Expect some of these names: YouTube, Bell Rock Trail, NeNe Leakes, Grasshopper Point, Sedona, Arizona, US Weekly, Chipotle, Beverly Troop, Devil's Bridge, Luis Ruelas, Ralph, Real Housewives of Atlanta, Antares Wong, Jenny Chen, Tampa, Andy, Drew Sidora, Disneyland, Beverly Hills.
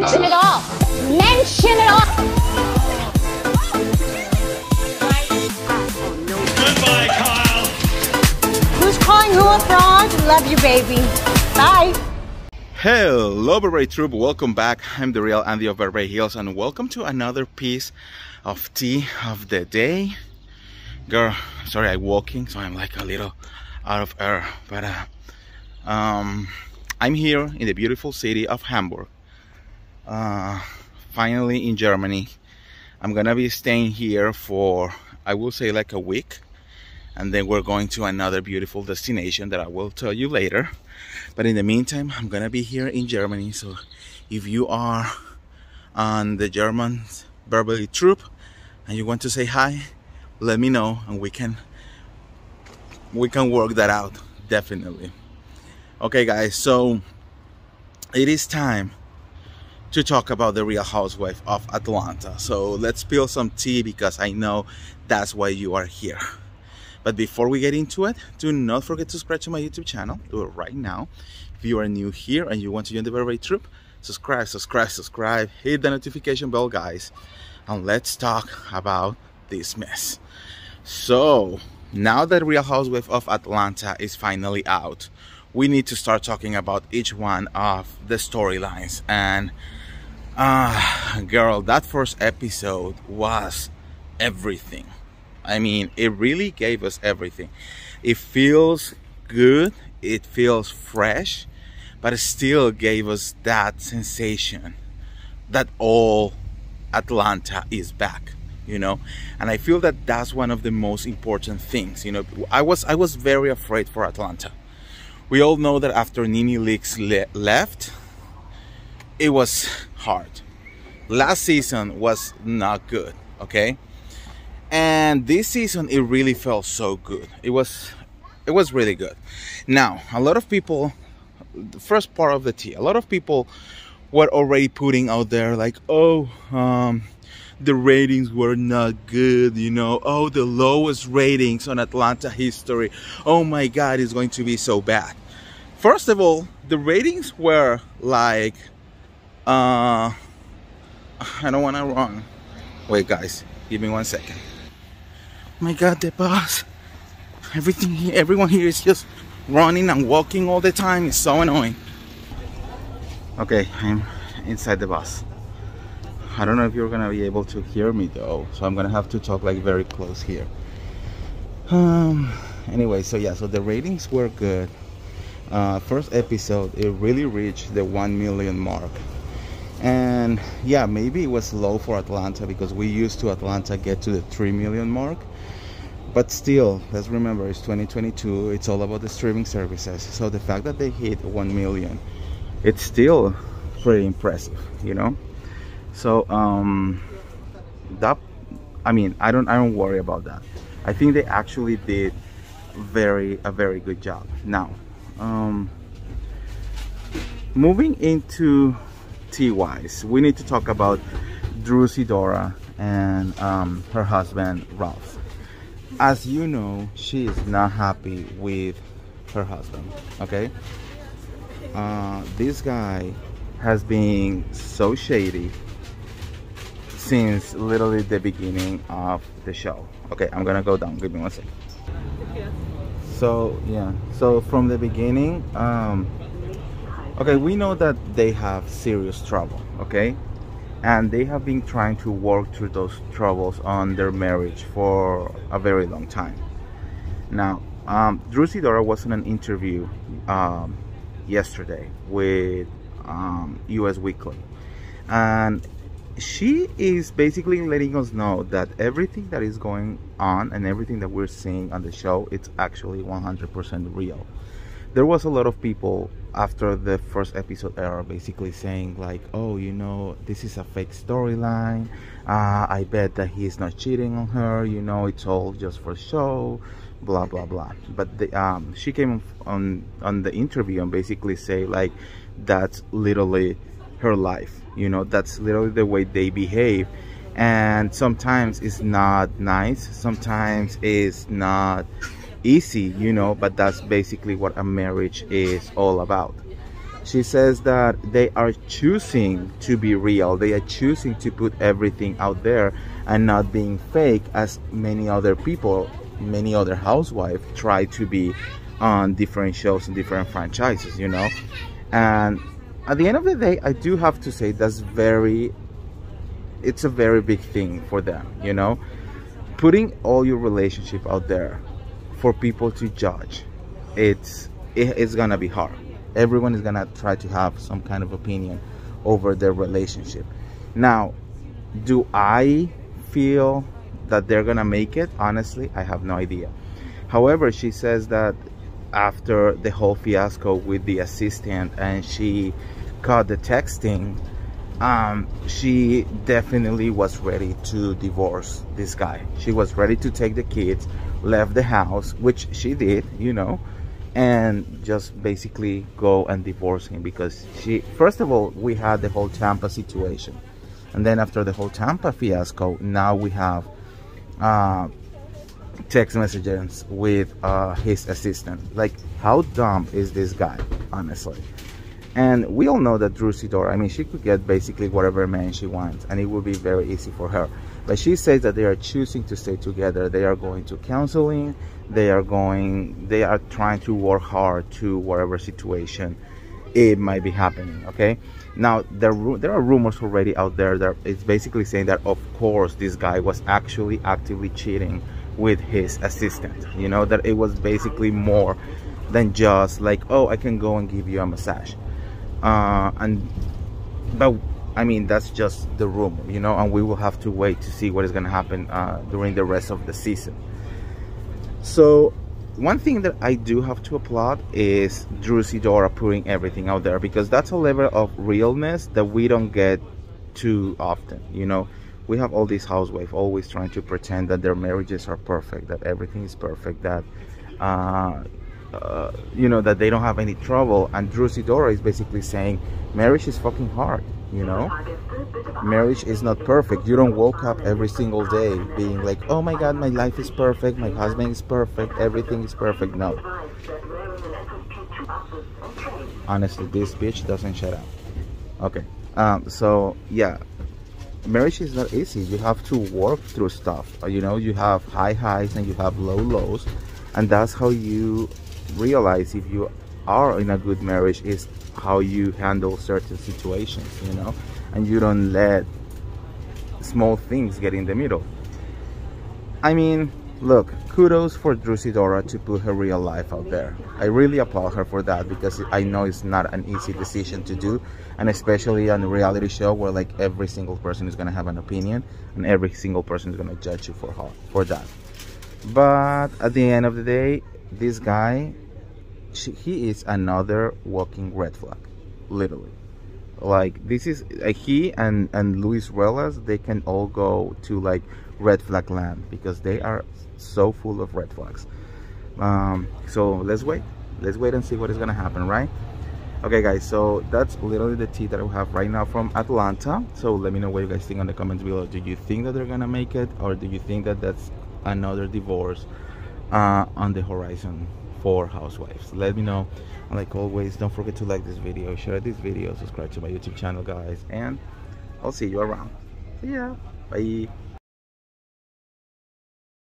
Mention it all. Mention it all. Goodbye, Kyle. Who's calling who a fraud? Love you, baby. Bye. Hello, Beverly Troop. Welcome back. I'm the real Andy of Beverly Hills, and welcome to another piece of tea of the day. Girl, sorry, I'm walking, so I'm like a little out of air, but I'm here in the beautiful city of Hamburg, finally in Germany. I'm gonna be staying here for, I will say, like a week, and then we're going to another beautiful destination that I will tell you later. But in the meantime, I'm gonna be here in Germany. So if you are on the German Beverly Troop and you want to say hi, let me know, and we can work that out, definitely. Okay guys, so it is time to talk about the Real Housewife of Atlanta. So let's spill some tea, because I know that's why you are here. But before we get into it, do not forget to subscribe to my YouTube channel. Do it right now. If you are new here and you want to join the Beverly Troop, subscribe, hit the notification bell, guys, and let's talk about this mess. So now that Real Housewives of Atlanta is finally out, we need to start talking about each one of the storylines. And girl, that first episode was everything. I mean, it really gave us everything. It feels good, it feels fresh, but it still gave us that sensation that all Atlanta is back, you know. And I feel that that's one of the most important things, you know. I was very afraid for Atlanta. We all know that after NeNe Leakes left, it was hard. Last season was not good, okay? And this season, it really felt so good. It was really good. Now, a lot of people, the first part of the tea, a lot of people were already putting out there like, oh, the ratings were not good, you know. Oh, the lowest ratings on Atlanta history. Oh my God, it's going to be so bad. First of all, the ratings were like, I don't want to run. Wait, guys, give me 1 second. My God, the bus. Everyone here is just running and walking all the time. It's so annoying. Okay, I'm inside the bus. I don't know if you're gonna be able to hear me though, so I'm gonna have to talk like very close here. Anyway, so yeah, so the ratings were good. First episode, it really reached the 1 million mark. And yeah, maybe it was low for Atlanta, because we used to Atlanta get to the 3 million mark. But still, let's remember, it's 2022, it's all about the streaming services. So the fact that they hit 1 million, it's still pretty impressive, you know? So that, I mean, I don't worry about that. I think they actually did a very good job. Now, moving into T-wise, we need to talk about Drew Sidora and her husband Ralph. As you know, she is not happy with her husband. Okay, this guy has been so shady since literally the beginning of the show. Okay, I'm gonna go down, give me 1 second. So yeah, so from the beginning, okay, we know that they have serious trouble, okay? And they have been trying to work through those troubles on their marriage for a very long time. Now, Drew Sidora was in an interview yesterday with US Weekly, and she is basically letting us know that everything that is going on and everything that we're seeing on the show, it's actually 100% real. There was a lot of people after the first episode aired basically saying like, oh, you know, this is a fake storyline. I bet that he's not cheating on her, you know, it's all just for show, blah blah blah. But the, she came on the interview and basically say like, that's literally her life, you know, that's literally the way they behave. And sometimes it's not nice, sometimes it's not easy, you know, but that's basically what a marriage is all about. She says that they are choosing to be real. They are choosing to put everything out there and not being fake as many other people, many other housewives try to be on different shows and different franchises, you know. And at the end of the day, I do have to say that's it's a very big thing for them, you know, putting all your relationship out there for people to judge. It's gonna be hard. Everyone is gonna try to have some kind of opinion over their relationship. Now, do I feel that they're gonna make it? Honestly, I have no idea. However, she says that after the whole fiasco with the assistant and she caught the texting, she definitely was ready to divorce this guy. She was ready to take the kids, left the house, which she did, you know, and just basically go and divorce him. Because she, first of all, we had the whole Tampa situation, and then after the whole Tampa fiasco, now we have text messages with his assistant. Like, how dumb is this guy, honestly? And we all know that Drew Sidora, I mean, she could get basically whatever man she wants, and it would be very easy for her. But she says that they are choosing to stay together. They are going to counseling. They are trying to work hard to whatever situation it might be happening, okay? Now, there are rumors already out there that it's basically saying that, of course, this guy was actually actively cheating with his assistant, you know, that it was basically more than just like, oh, I can go and give you a massage. But I mean, that's just the rumor, you know, and we will have to wait to see what is going to happen during the rest of the season. So one thing that I do have to applaud is Drew Sidora putting everything out there, because that's a level of realness that we don't get too often, you know. We have all these housewives always trying to pretend that their marriages are perfect, that everything is perfect, that you know, that they don't have any trouble. And Drew Sidora is basically saying marriage is fucking hard, you know. Marriage is not perfect. You don't wake up every single day being like, oh my god, my life is perfect, my husband is perfect, everything is perfect. No, honestly, this bitch doesn't shut up, okay? So yeah, marriage is not easy. You have to work through stuff, you know. You have high highs and you have low lows, and that's how you realize if you are in a good marriage, is how you handle certain situations, you know, and you don't let small things get in the middle. I mean, look, kudos for Drew Sidora to put her real life out there. I really applaud her for that, because I know it's not an easy decision to do, and especially on a reality show where like every single person is going to have an opinion and every single person is going to judge you for that. But at the end of the day, this guy, he is another walking red flag, literally. Like, this is he and Luis Ruelas, they can all go to like red flag land, because they are so full of red flags. So let's wait and see what is gonna happen, right? Okay guys, so that's literally the tea that I have right now from Atlanta. So let me know what you guys think on the comments below. Do you think that they're gonna make it, or do you think that that's another divorce on the horizon for housewives? Let me know. And like always, don't forget to like this video, share this video, subscribe to my YouTube channel, guys, and I'll see you around. See ya. Bye.